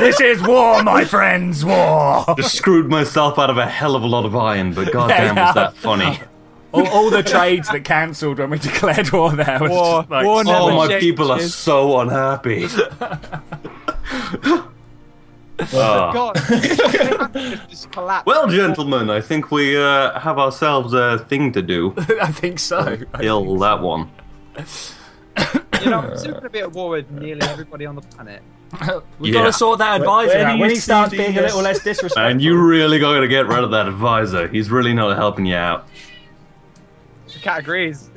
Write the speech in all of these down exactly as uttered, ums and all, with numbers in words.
This is war, my friends, war. Just screwed myself out of a hell of a lot of iron, but goddamn yeah, yeah. was that funny. All, all the trades that cancelled when we declared war there was war, just like, war oh, my changes. people are so unhappy. Oh. God. Well, gentlemen, I think we uh, have ourselves a thing to do. I think so. Kill that one. You know, I'm still going to be at war with nearly everybody on the planet. We've yeah. got to sort that advisor out when he starts being a little less disrespectful. And you really got to get rid of that advisor. He's really not helping you out. The cat agrees.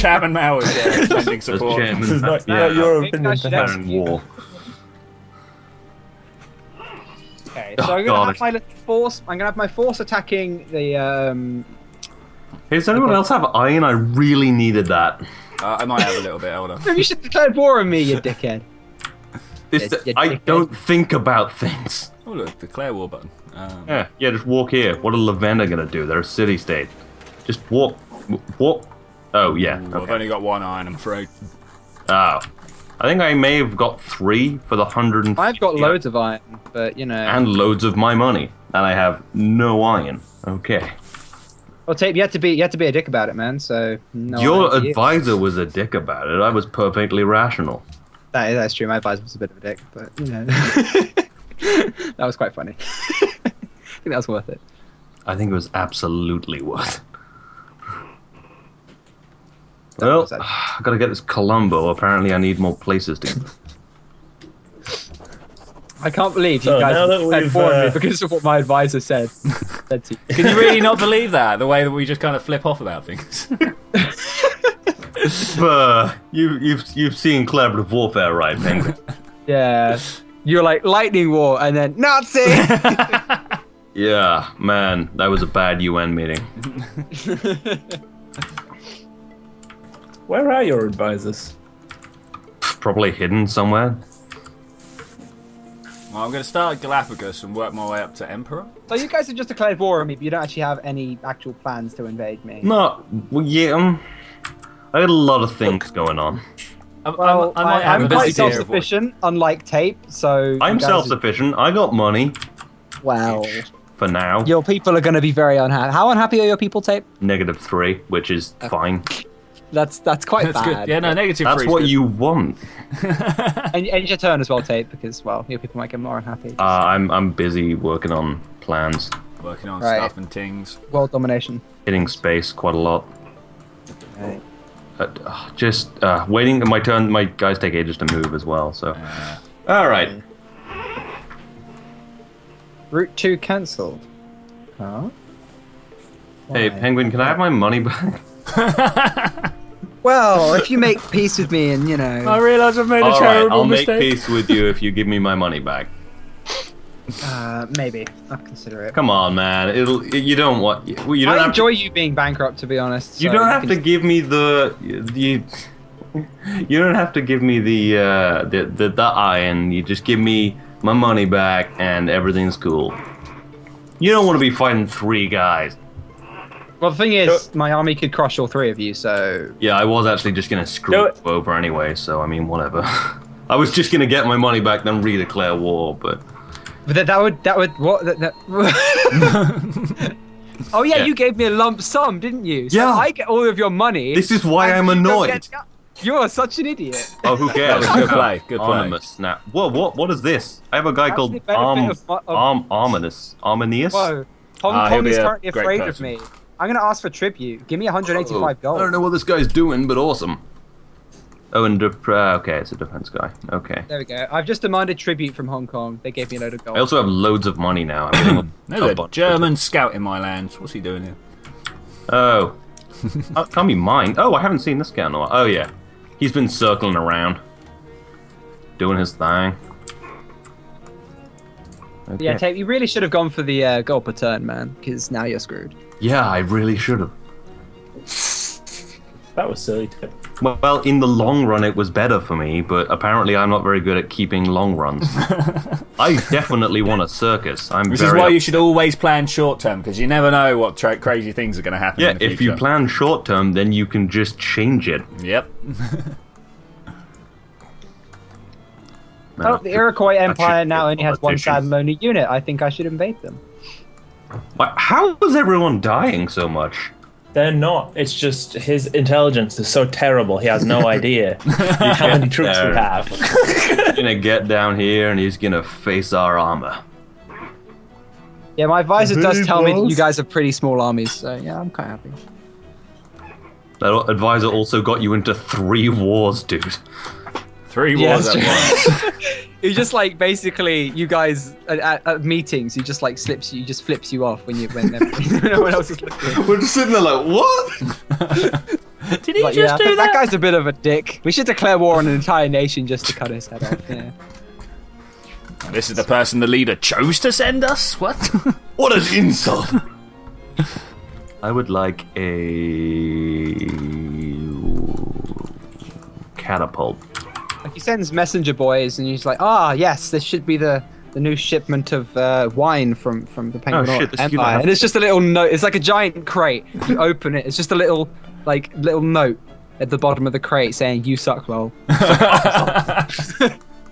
Chapman Mao is there, sending support. This is not yeah. your opinion. Parent war. Okay, so oh, I'm gonna God. have my little force. I'm gonna have my force attacking the. Um, hey, does anyone else have iron? I really needed that. Uh, I might have a little bit. Hold on. You should declare war on me, you dickhead. This you, you I dickhead. don't think about things. Oh look, declare war button. Um, yeah, yeah. Just walk here. What are Lavenda gonna do? They're a city state. Just walk, walk. Oh yeah. Ooh, okay. I've only got one iron. I'm afraid. Oh. I think I may have got three for the hundred and. I've got loads of iron, but you know. And loads of my money, and I have no iron. Okay. Well, Tape, you had to be you had to be a dick about it, man. So. No Your advisor you. was a dick about it. I was perfectly rational. That that's true. My advisor was a bit of a dick, but you know. That was quite funny. I think that was worth it. I think it was absolutely worth it. Well, I gotta get this Colombo. Apparently, I need more places to. I can't believe you so guys had four uh... me because of what my advisor said. said to you. Can you really not believe that? The way that we just kind of flip off about things. uh, you, you've you've seen collaborative warfare, right, Penguin? Yeah, you're like lightning war, and then Nazi. Yeah, man, that was a bad U N meeting. Where are your advisors? Probably hidden somewhere. Well, I'm going to start at Galapagos and work my way up to Emperor. So you guys have just declared war on me, but you don't actually have any actual plans to invade me. No, well, yeah, um, I had a lot of things going on. I'm, well, I'm, I, I'm, I'm quite self-sufficient, unlike Tape, so... I'm self-sufficient, are... I got money. Wow. For now. Your people are going to be very unhappy. How unhappy are your people, Tape? Negative three, which is okay. fine. That's that's quite that's bad. Good. Yeah, no, negative. That's freeze, what good. you want. and, and your turn as well, Tate, because well, your people might get more unhappy. Uh, I'm I'm busy working on plans, working on right. stuff and things. World domination. Hitting space quite a lot. Right. Uh, just uh, waiting. My turn. My guys take ages to move as well. So, uh, all right. Route two cancelled. Huh? Why? Hey, Penguin, can I have my money back? Well, if you make peace with me and, you know... I realise I've made a terrible mistake. I'll make peace with you if you give me my money back. Uh, maybe. I'll consider it. Come on, man. It'll, you don't want... Well, you don't I have enjoy to, you being bankrupt, to be honest. You so don't have you to just... give me the... the you don't have to give me the, uh, the, the, the iron. You just give me my money back and everything's cool. You don't want to be fighting three guys. Well, the thing is, my army could crush all three of you, so... Yeah, I was actually just going to screw it over anyway, so, I mean, whatever. I was just going to get my money back, then redeclare war, but... But that, that would... That would... What? That, that... Oh, yeah, yeah, you gave me a lump sum, didn't you? So yeah. I get all of your money... This is why I'm annoyed. Get... You're such an idiot. Oh, who cares? Good play. Good Armimus. Now, whoa, what, what is this? I have a guy That's called Arm... Of, of... Arm... Arminius. Arminius? Whoa. Hong ah, Kong is currently afraid person. of me. I'm going to ask for tribute. Give me one hundred eighty-five oh, gold. I don't know what this guy's doing, but awesome. Oh, and uh, okay, it's a defense guy. Okay. There we go. I've just demanded tribute from Hong Kong. They gave me a load of gold. I also have loads of money now. I'm no, a German scout in my lands. What's he doing here? Oh. uh, can't be mine. Oh, I haven't seen this guy in a while. Oh, yeah. He's been circling around. Doing his thing. Okay. Yeah, Tate, you really should have gone for the uh, gold per turn, man, because now you're screwed. Yeah, I really should have. That was silly, Tate. Well, well, in the long run, it was better for me, but apparently I'm not very good at keeping long runs. I definitely want a circus. I'm This very is why you should always plan short-term, because you never know what tra crazy things are going to happen Yeah, in the if future. you plan short-term, then you can just change it. Yep. No, oh, the Iroquois Empire now only has one Salmoni unit. I think I should invade them. How is everyone dying so much? They're not. It's just his intelligence is so terrible. He has no idea how many troops we have. He's gonna get down here and he's gonna face our armor. Yeah, my advisor does tell me that you guys are pretty small armies, so yeah, I'm quite happy. That advisor also got you into three wars, dude. Three wars at once. You just like basically, you guys at, at meetings, he just like slips you, just flips you off when you when no one else is looking. We're just sitting there like, what? Did he like, just yeah, do that? That guy's a bit of a dick. We should declare war on an entire nation just to cut his head off. Yeah. This is the person the leader chose to send us? What? What an insult! I would like a catapult. Like he sends messenger boys, and he's like, "Ah, oh, yes, this should be the the new shipment of uh, wine from from the Penguin oh, shit, Empire." And it's just a little note. It's like a giant crate. You open it. It's just a little like little note at the bottom of the crate saying, "You suck, lol."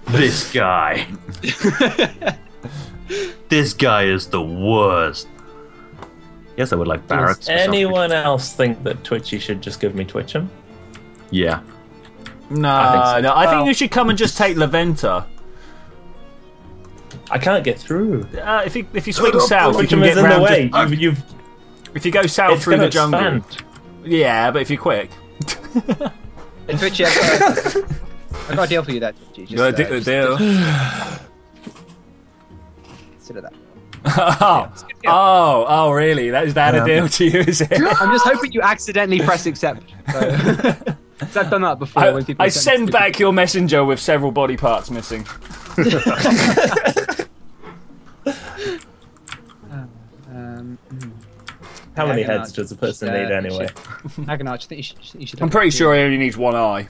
This guy. This guy is the worst. Yes, I would like barracks. Does anyone else think that Twitchy should just give me Twitchum? Yeah. No, I think, so. no, I well, think you should come and just take Leventa. I can't get through. Uh, if you if you swing south, you can get in the way. Just, you've, you've, if you go south through the jungle, expand. Yeah, but if you're quick. Hey, Twitchy, I've got a deal for you there, Twitchy. You got a deal. Consider that. Oh. Yeah, oh, oh, really? That is that yeah. a deal to you, is it? I'm just hoping you accidentally press accept. So. I've done that before. I, when people I send back people. your messenger with several body parts missing. um, um, How many Agonarch, heads does a person uh, need anyway? Agonarch, I think you should. You should I'm pretty sure he only needs one eye.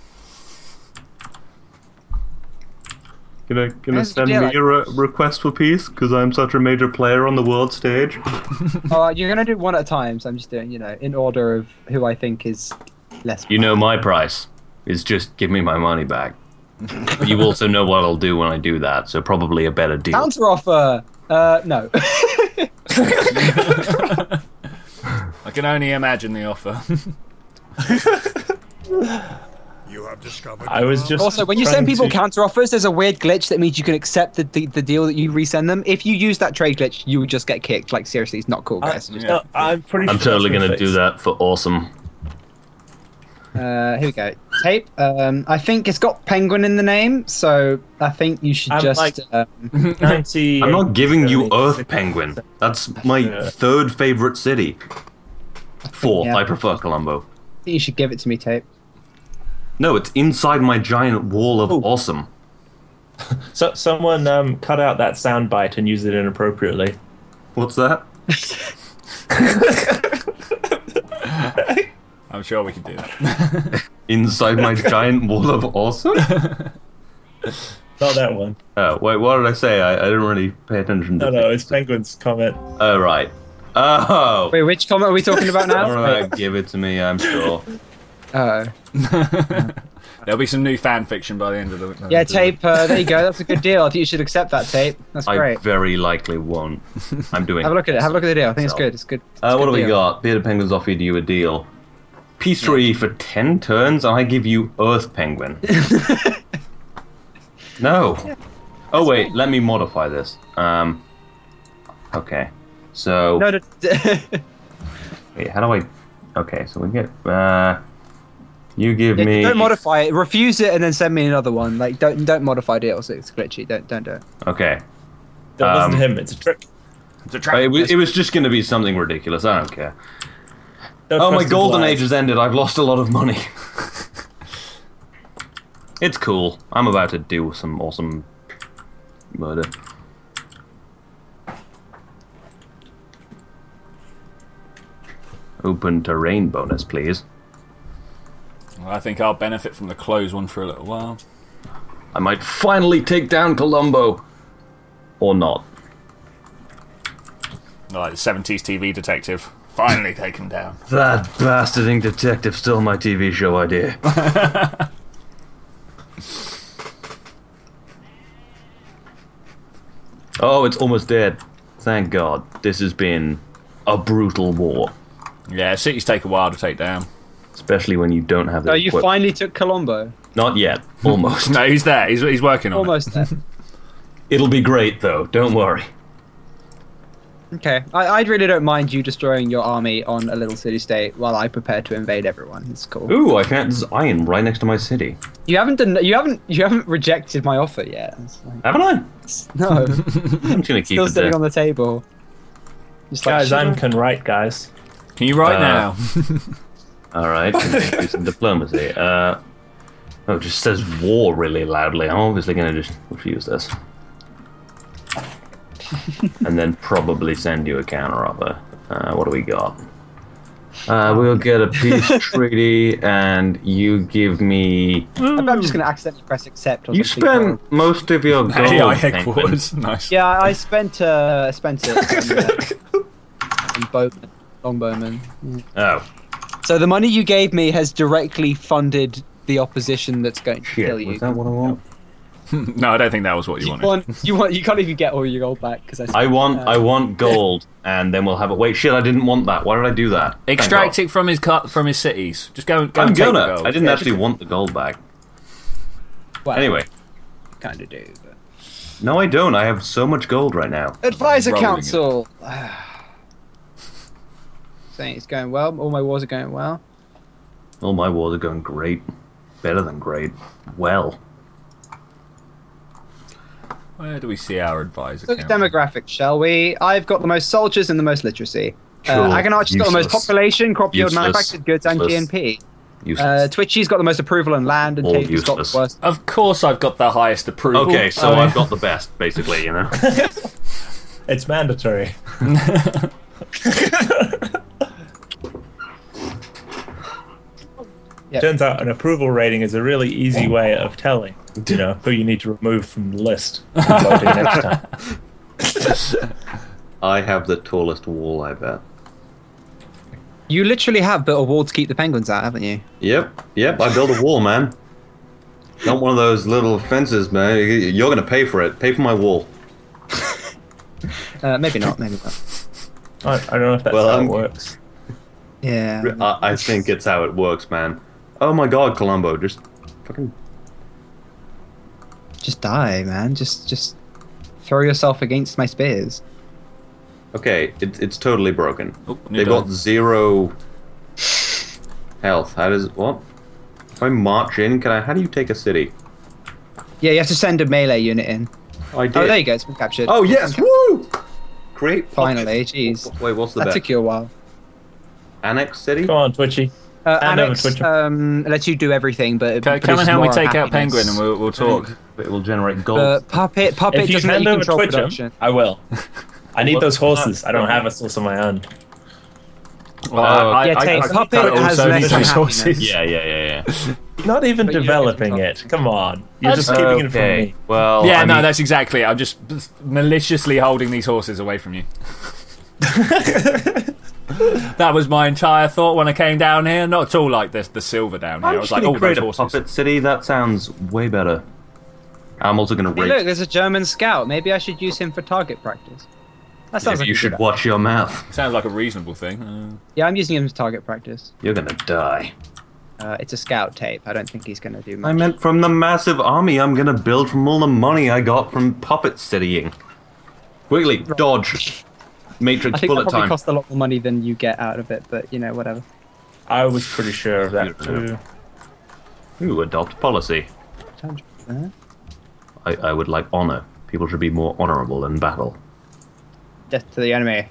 Gonna, gonna send me like a re request for peace because I'm such a major player on the world stage. uh, you're gonna do one at a time, so I'm just doing, you know, in order of who I think is less. You know my price is just give me my money back. But you also know what I'll do when I do that, so probably a better deal. Counter offer. Uh, no. I can only imagine the offer. You have discovered. I was just also when you send people to... counter offers, there's a weird glitch that means you can accept the, the the deal that you resend them. If you use that trade glitch, you would just get kicked. Like seriously, it's not cool, guys. I, no, I'm pretty. I'm sure totally gonna fixed. do that for awesome. Uh, here we go. Tape. Um, I think it's got penguin in the name, so I think you should I'm just. Like um, ninety I'm not giving you Earth Penguin. That's my yeah. third favorite city. Fourth. Yeah. I prefer Colombo. I think you should give it to me, Tape. No, it's inside my giant wall of Ooh. awesome. So someone um, cut out that soundbite and used it inappropriately. What's that? I'm sure we can do that. Inside my giant wall of awesome? Not that one. Oh wait, what did I say? I, I didn't really pay attention to. No, no, it's Penguin's comment. Oh right. Oh. Wait, which comment are we talking about now? All right, give it to me. I'm sure. Uh oh. There'll be some new fan fiction by the end of the week. Yeah, Tape, uh, there you go. That's a good deal. I think you should accept that, Tape. That's great. I very likely won't. I'm doing. Have a look at it. Have a look at the deal. I think it's good. It's good. It's uh, what have we got? Bearded Penguin's offered you a deal. Peace treaty for ten turns, and I give you Earth Penguin. No. Yeah, oh wait, fine. Let me modify this. Um. Okay. So. No. no wait, how do I? Okay, so we get. Uh, You give yeah, me. Don't modify it. Refuse it, and then send me another one. Like, don't don't modify deals. It's glitchy. Don't don't do it. Okay. That wasn't um, him. It's a trick. It's a trick. It was, it was just going to be something ridiculous. I don't care. Don't oh, my golden life. age has ended. I've lost a lot of money. It's cool. I'm about to do some awesome murder. Open terrain bonus, please. I think I'll benefit from the close one for a little while. I might finally take down Colombo. Or not. Like the seventies T V detective. Finally take him down. That bastarding detective stole my T V show idea. Oh, it's almost dead. Thank God. This has been a brutal war. Yeah, cities take a while to take down. Especially when you don't have the... Oh, you equipment. Finally took Colombo. Not yet. Almost. No, he's there. He's, he's working on almost it. Almost there. It'll be great, though. Don't worry. Okay. I, I really don't mind you destroying your army on a little city-state while I prepare to invade everyone. It's cool. Ooh, I can't... There's iron right next to my city. You haven't... You haven't, you haven't rejected my offer yet. Like, haven't I? No. I'm just going to keep still it sitting there. On the table. Just guys, like, I can write, guys. Can you write uh, now? All right, do some diplomacy. Uh, oh, it just says war really loudly. I'm obviously going to just refuse this. And then probably send you a counteroffer. Uh, what do we got? Uh, we'll get a peace treaty, and you give me... I'm just going to accidentally press accept. Or you spent or... most of your gold. Hey, I headquarters. Nice. Yeah, I spent, uh, spent it on uh, Bowman. Longbowman. Mm. Oh. So the money you gave me has directly funded the opposition that's going to Shit, kill you. Is that what I want? No, I don't think that was what you, you wanted. Want, you want? You can't even get all your gold back because I. I want. It I want gold, and then we'll have it. Wait, shit! I didn't want that. Why did I do that? Extract it from his cut from his cities. Just go. go I'm and gonna. Take the gold. I didn't yeah, actually just... want the gold back. Well, anyway. Kind of do. But... No, I don't. I have so much gold right now. Advisor Council. Saying it's going well. All my wars are going well. All my wars are going great. Better than great. Well. Where do we see our advisor? Look at demographics, shall we? I've got the most soldiers and the most literacy. Sure. Uh, Agonarch's got the most population, crop yield, manufactured goods, and G N P. Uh, Twitchi's got the most approval on land, and Tape's got the worst. Of course I've got the highest approval. Okay, so oh. I've got the best, basically, you know. It's mandatory. Yep. Turns out an approval rating is a really easy way of telling, you know, who you need to remove from the list. Next time. I have the tallest wall, I bet. You literally have built a wall to keep the penguins out, haven't you? Yep, yep, I built a wall, man. Not one of those little fences, man. You're going to pay for it. Pay for my wall. uh, maybe not, maybe not. I, I don't know if that's well, how I'm, it works. Yeah. I, I think it's how it works, man. Oh my God, Colombo, just fucking just die, man. Just just throw yourself against my spears. Okay, it, it's totally broken. Oh, they've got zero health. How does what? If I march in, can I? How do you take a city? Yeah, you have to send a melee unit in. Oh, I did. Oh, there you go. It's been captured. Oh yes! Woo! Great. Finally, jeez. Wait, what's the that best? Took you a while. Annex city? Go on, Twitchy. Uh, Annex um, lets you do everything, but... Come and help me take out Penguin and we'll, we'll talk. It will generate gold. Uh, puppet puppet doesn't let you control production. I will. I need those horses. I don't have a source of my own. Well, uh, I, yeah, I, I, I, puppet has less horses. Yeah, yeah, yeah, yeah. You're not even developing it. Come on. You're just keeping it from me. Well, yeah, no, that's exactly it. I'm just maliciously holding these horses away from you. That was my entire thought when I came down here. Not at all like this, the silver down here. I, I was like, oh, those horses. Puppet city, that sounds way better. I'm also going to hey, look, there's a German scout. Maybe I should use him for target practice. That sounds yeah, like you should watch your mouth. Sounds like a reasonable thing. Uh, yeah, I'm using him for target practice. You're going to die. Uh, it's a scout Tape. I don't think he's going to do much. I meant from the massive army I'm going to build from all the money I got from puppet citying. Quickly, right. Dodge. Matrix I think bullet that probably time. Cost a lot more money than you get out of it, but you know, whatever. I was pretty sure of that too. Ooh, adopt policy. I, I would like honor. People should be more honorable in battle. Death to the enemy.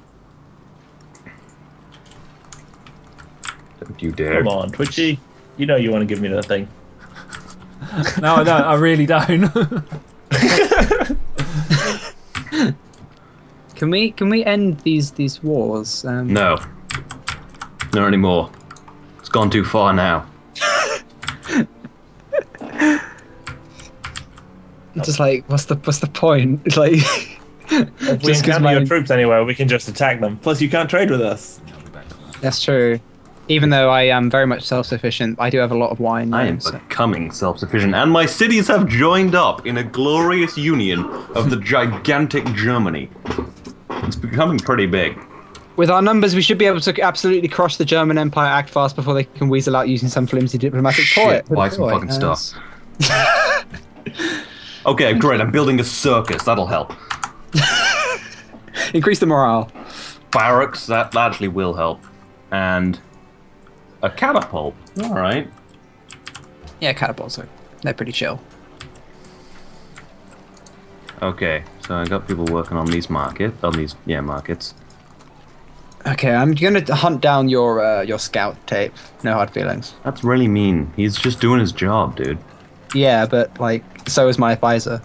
Don't you dare. Come on, Twitchy. You know you want to give me that thing. No, I don't. I really don't. Can we can we end these these wars? Um, no, not anymore. It's gone too far now. Just like what's the what's the point? It's like if we encounter your troops anywhere, we can just attack them. Plus, you can't trade with us. That's true. Even though I am very much self-sufficient, I do have a lot of wine. Now, I am so. becoming self-sufficient, and my cities have joined up in a glorious union of the gigantic Germany. It's becoming pretty big. With our numbers, we should be able to absolutely crush the German Empire, act fast before they can weasel out using some flimsy diplomatic Shit, toy. Buy some fucking stuff. Okay, great, I'm building a circus, that'll help. Increase the morale. Barracks, that actually will help. And a catapult, alright. Yeah, catapults, are, they're pretty chill. Okay, so I got people working on these market, on these, yeah, markets. Okay, I'm gonna hunt down your uh, your scout tape. No hard feelings. That's really mean. He's just doing his job, dude. Yeah, but like, so is my advisor.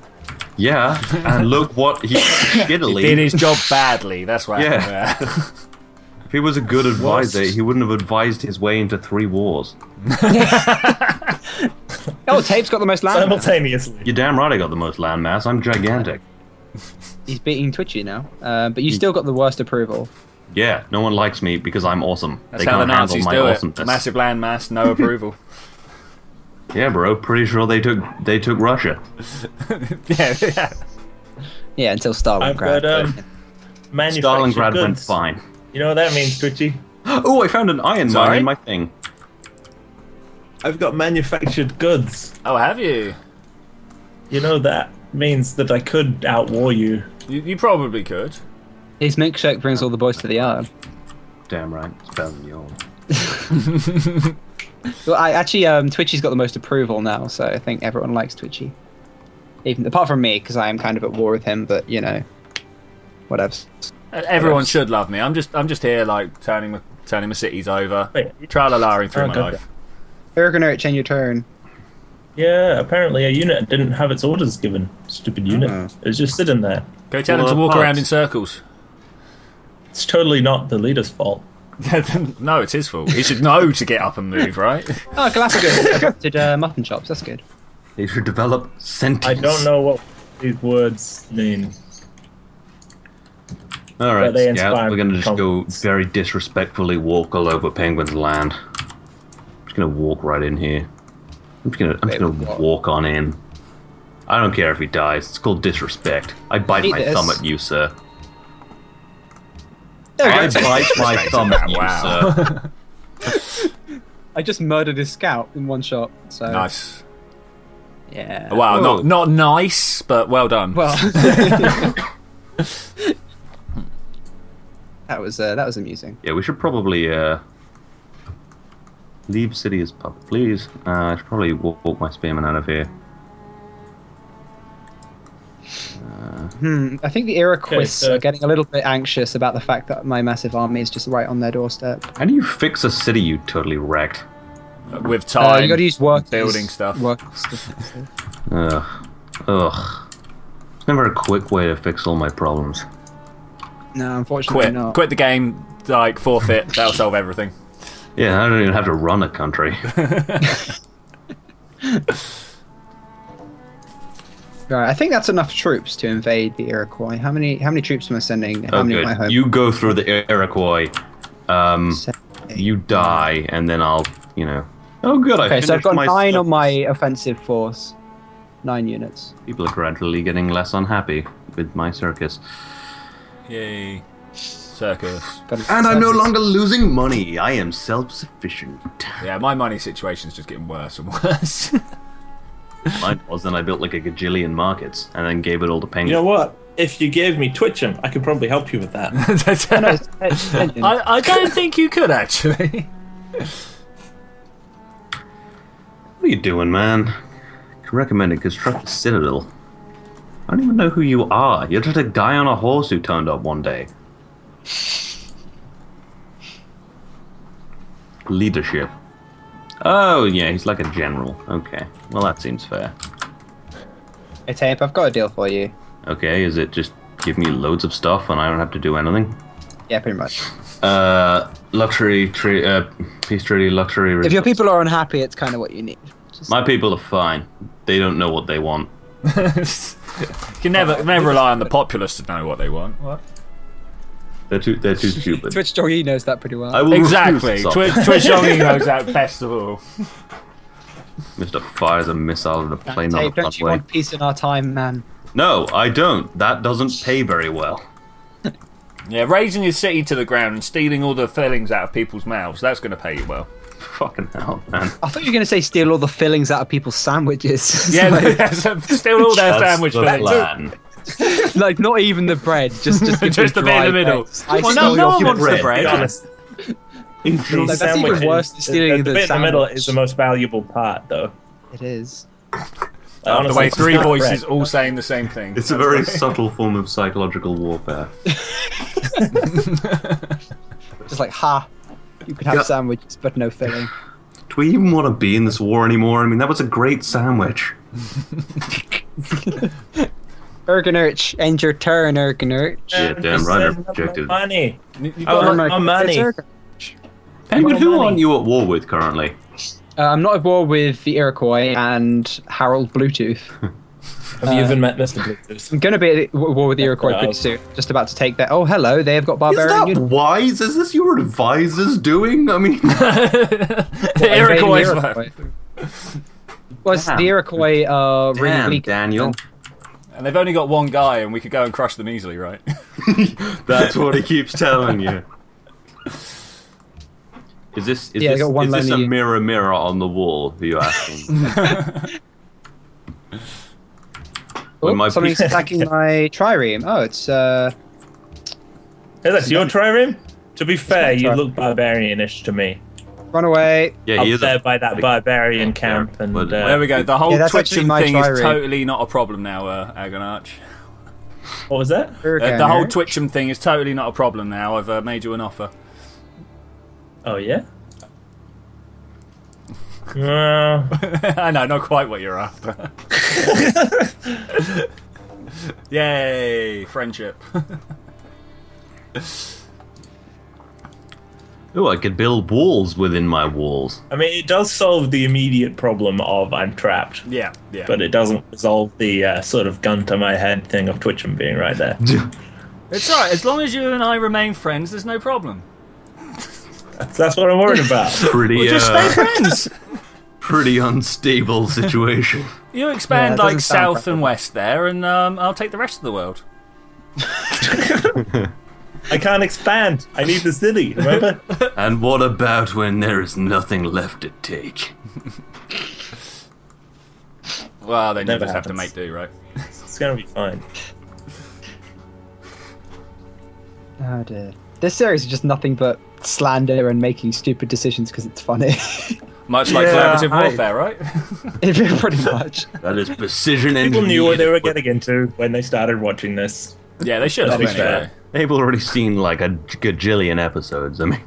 Yeah, and look what he skittily did his job badly. That's why. Yeah. If he was a good advisor, he wouldn't have advised his way into three wars. Oh, tape's got the most land. Simultaneously. You're damn right, I got the most land mass. I'm gigantic. He's beating Twitchi now, uh, but you still got the worst approval. Yeah, no one likes me because I'm awesome. That's they how can't the Nazis handle my awesomeness. Massive landmass, no approval. Yeah, bro. Pretty sure they took they took Russia. yeah, yeah. Yeah, until Stalingrad. Got, um, Stalingrad goods. went fine. You know what that means, Twitchi? Oh, I found an iron Sorry? mine in my thing. I've got manufactured goods. Oh, have you? You know that means that I could outwar you. You, you probably could. His milkshake brings all the boys to the yard. Damn right, it's better than yours. Well, I, actually, um, Twitchi's got the most approval now, so I think everyone likes Twitchi. Even apart from me, because I am kind of at war with him, but you know, whatevs. Everyone whatevs. should love me. I'm just, I'm just here like turning my, turning my cities over, tra-la-la-ing through oh, my God. life. Agonarch, change your turn. Yeah, apparently a unit didn't have its orders given. Stupid unit, oh. It was just sitting there. Go tell them to walk parts. around in circles. It's totally not the leader's fault. No, it's his fault. He should know to get up and move, right? Oh, Galapagos did uh, mutton chops. That's good. He should develop sentience. I don't know what these words mean. All right, Scout, we're going to just confidence. go very disrespectfully walk all over Penguin's land. I'm just going to walk right in here. I'm just going to walk on in. I don't care if he dies. It's called disrespect. I bite Eat my this. thumb at you, sir. I bite my thumb at you, sir. I just murdered his scout in one shot. So. Nice. Yeah. Wow, not, not nice, but well done. Well, that was uh, that was amusing. Yeah, we should probably uh, leave city as pub, please. Uh, I should probably walk, walk my spearman out of here. Uh, hmm, I think the Iroquois okay, so. are getting a little bit anxious about the fact that my massive army is just right on their doorstep. How do you fix a city you totally wrecked? Uh, with time, uh, you got to use work building stuff. Work stuff. Ugh, ugh. It's never a quick way to fix all my problems. No, unfortunately quit. not. Quit the game, like forfeit. That'll solve everything. Yeah, I don't even have to run a country. Right, I think that's enough troops to invade the Iroquois. How many? How many troops am I sending? How oh, many am I home? You go through the Iroquois. Um, Seven, eight, you die, and then I'll, you know. Oh, good. Okay, I so I've got nine on my offensive force. Nine units. People are gradually getting less unhappy with my circus. Yay, circus! And circus. I'm no longer losing money. I am self-sufficient. Yeah, my money situation's just getting worse and worse. Mine was, then I built like a gajillion markets and then gave it all to Penguin. You know what? If you gave me Twitch'em, I could probably help you with that. I, I don't think you could, actually. What are you doing, man? I recommend it, construct a citadel. I don't even know who you are. You're just a guy on a horse who turned up one day. Leadership. Oh, yeah, he's like a general. Okay, well, that seems fair. Hey, Tape, I've got a deal for you. Okay, is it just give me loads of stuff and I don't have to do anything? Yeah, pretty much. Uh, luxury, tre uh, peace treaty, luxury... Results. If your people are unhappy, it's kind of what you need. Just My people are fine. They don't know what they want. You can never, never rely on the populace to know what they want. What? They're too, they're too stupid. Twitch Jogi knows that pretty well. Exactly. Twi Twitch Jogi knows that best of all. Mister Fires a missile at a plane on the runway. Don't you want peace in our time, man? No, I don't. That doesn't pay very well. Yeah, raising your city to the ground and stealing all the fillings out of people's mouths, that's going to pay you well. Fucking hell, man. I thought you were going to say steal all the fillings out of people's sandwiches. Yeah, like, steal all their sandwich fillings. Like, not even the bread, just just, give just the bit in the middle. I well, no, no one wants bread, the bread. Yeah. No, that's sandwiches. Even worse than stealing the, the, the bit sandwich. In the middle is the most valuable part, though. It is. Like, honestly, the way three voices bread. All saying the same thing. It's that's a very subtle form of psychological warfare. Just like, ha, you could have yeah. sandwiches, but no filling. Do we even want to be in this war anymore? I mean, that was a great sandwich. Ergonerch, end your turn, Ergonerch. Yeah, damn right, objective. Money. You got my oh, money. Penguin, who are you at war with currently? Uh, I'm not at war with the Iroquois and Harold Bluetooth. Have uh, you even met Mister Bluetooth? I'm going to be at war with the Iroquois pretty soon. Just about to take that. Oh, hello, they have got barbarian. Is that wise? Is this your advisors doing? I mean, the Iroquois. Iroquois. Was the Iroquois uh, damn, really weak? Daniel. And they've only got one guy, and we could go and crush them easily, right? That's what he keeps telling you. Is this is yeah, this, is this a mirror mirror on the wall that you're asking? Oh, something's attacking my trireme. Oh, it's uh. Hey, that's your trireme. To be fair, you look barbarianish to me. Run away! Yeah, up there by that barbarian camp, and uh, there we go. The whole yeah, twitching thing trireme. Is totally not a problem now, uh, Agonarch. What was that? Uh, the whole twitching thing is totally not a problem now. I've uh, made you an offer. Oh yeah. I know, not quite what you're after. Yay, friendship. Oh, I could build walls within my walls. I mean, it does solve the immediate problem of I'm trapped. Yeah, yeah. But it doesn't resolve the uh, sort of gun to my head thing of Twitch'em being right there. It's right. As long as you and I remain friends, there's no problem. That's, that's what I'm worried about. Pretty, we'll just uh, stay friends. Pretty unstable situation. You expand yeah, like south proper. And west there, and um, I'll take the rest of the world. I can't expand. I need the city, remember? And what about when there is nothing left to take? Well, then you just have to make do, right? It's going to be fine. Oh, dear. This series is just nothing but slander and making stupid decisions because it's funny. Much like yeah, collaborative I... warfare, right? Pretty much. That is precision engineering. People knew what they were getting into when they started watching this. Yeah, they should have been fair. They've already seen like a gajillion episodes. I mean,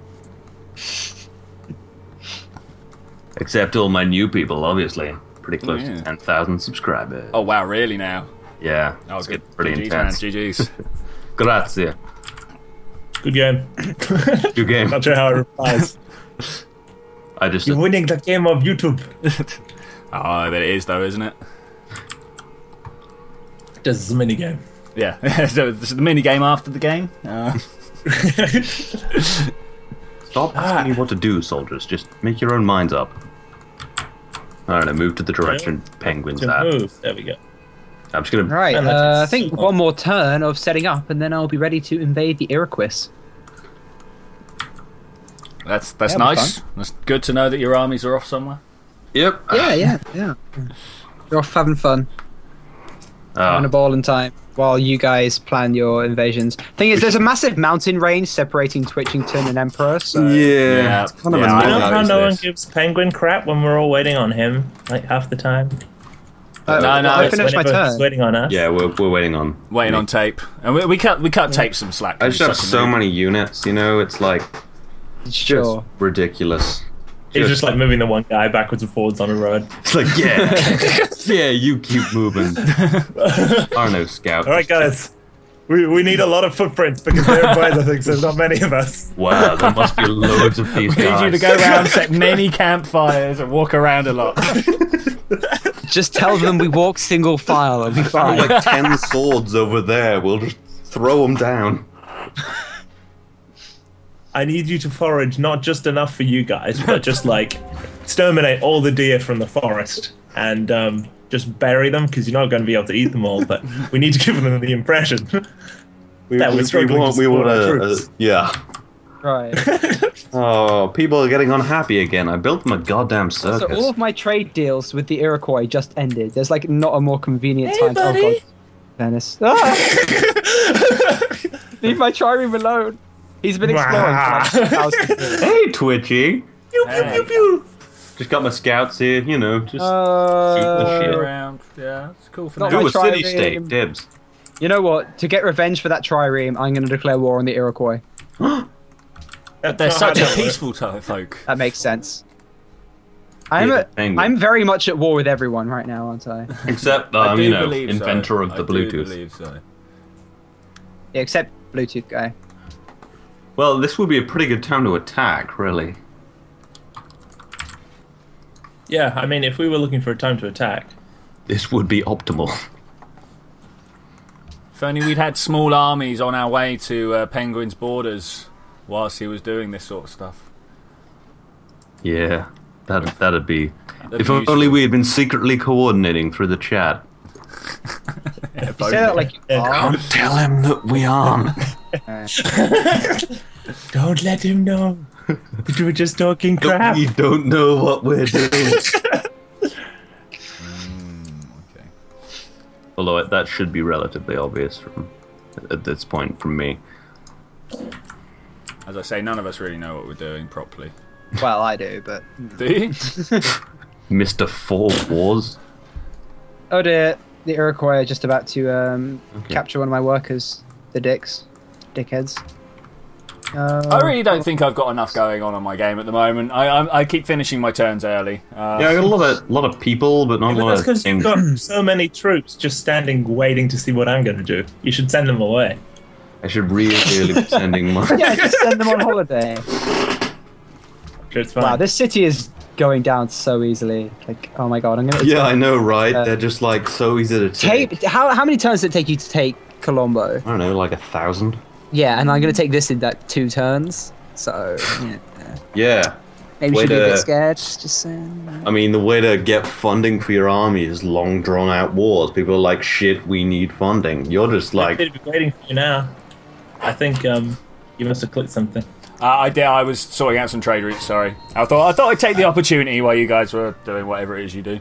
except all my new people, obviously. Pretty close yeah. to ten thousand subscribers. Oh wow, really now? Yeah, oh, it's good. Pretty G Gs, intense. Man. G Gs. Grazie. Good game. Good game. Not sure how it replies. I just you're winning the game of YouTube. Oh, but it is though, isn't it? This is a mini game. Yeah, so this is the mini game after the game. Uh. Stop asking me ah. what to do, soldiers. Just make your own minds up. I don't know. Move to the direction yeah. Penguin's at. Move. There we go. I'm just gonna. Right. Uh, I think one more turn of setting up, and then I'll be ready to invade the Iroquois. That's that's yeah, nice. That's good to know that your armies are off somewhere. Yep. Yeah, yeah, yeah. They're off having fun. Oh. Having a ball in time. While you guys plan your invasions. Thing is, there's a massive mountain range separating Twitchington and Emperor, so... Yeah. yeah. It's kind of yeah I know how no one gives Penguin crap when we're all waiting on him, like, half the time. Uh, no, no, I finished my turn. Waiting on us. Yeah, we're, we're waiting on... Waiting me. on tape. And we, we can't, we can't yeah. tape some slack. I just have so many units, you know? It's like... It's sure. just ridiculous. He's just, just like moving the one guy backwards and forwards on a road. It's like, yeah. Yeah, you keep moving. Arno Scout. Alright, guys. We, we need a lot of footprints because they're advisors, I think, so there's not many of us. Wow, there must be loads of these we guys. We need you to go around, set many campfires, and walk around a lot. Just tell them we walk single file and we find like ten swords over there. We'll just throw them down. I need you to forage not just enough for you guys, but just like exterminate all the deer from the forest and um, just bury them, because you're not going to be able to eat them all. But we need to give them the impression we, that we're struggling. We want, we want a, a, yeah. Right. Oh, people are getting unhappy again. I built them a goddamn circus. So all of my trade deals with the Iroquois just ended. There's like not a more convenient hey, time. Buddy. Oh God, Venice. Ah! Leave my trireme alone. He's been exploring. Hey, Twitchy. Pew, pew, pew, pew. Just got my scouts here, you know, just uh, shoot the shit around. Yeah, it's cool for now. Do a city state, dibs. You know what? To get revenge for that trireme, I'm going to declare war on the Iroquois. But they're such a peaceful type of folk. That makes sense. I'm yeah, a, I'm very much at war with everyone right now, aren't I? Except I'm, um, you know, inventor so. of the I Bluetooth. Do so. Yeah, except Bluetooth guy. Well, this would be a pretty good time to attack, really. Yeah, I mean, if we were looking for a time to attack, this would be optimal. If only we'd had small armies on our way to uh, Penguin's borders whilst he was doing this sort of stuff. Yeah, that that'd be. That'd if be only we had been secretly coordinating through the chat. Yeah, you say that like you are. Don't tell him that we aren't. Don't let him know that we're just talking crap. We don't know what we're doing. mm, okay. Although it, that should be relatively obvious from at this point from me. As I say, none of us really know what we're doing properly. Well, I do, but... Do you? Mister Four Wars? Oh dear, the Iroquois are just about to um, okay. capture one of my workers, the dicks. Dickheads. Uh, I really don't think I've got enough going on on my game at the moment. I I, I keep finishing my turns early. Uh, yeah, I got a lot of lot of people, but not yeah, but a lot of things. That's because you've got so many troops just standing, waiting to see what I'm going to do. You should send them away. I should really, really be sending my... Yeah, just send them on holiday. Sure, it's fine. Wow, this city is going down so easily. Like, oh my god, I'm going to... Yeah, I know, right? Uh, They're just like so easy to take. take. How how many turns did it take you to take Colombo? I don't know, like a thousand. Yeah, and I'm gonna take this in that two turns. So yeah. Yeah. Maybe you should be a bit scared. Just saying. I mean, the way to get funding for your army is long, drawn-out wars. People are like, "Shit, we need funding." You're just like. They'd be waiting for you now. I think um, you must have clicked something. Uh, I did. I was sorting out some trade routes. Sorry. I thought I thought I'd take the opportunity while you guys were doing whatever it is you do.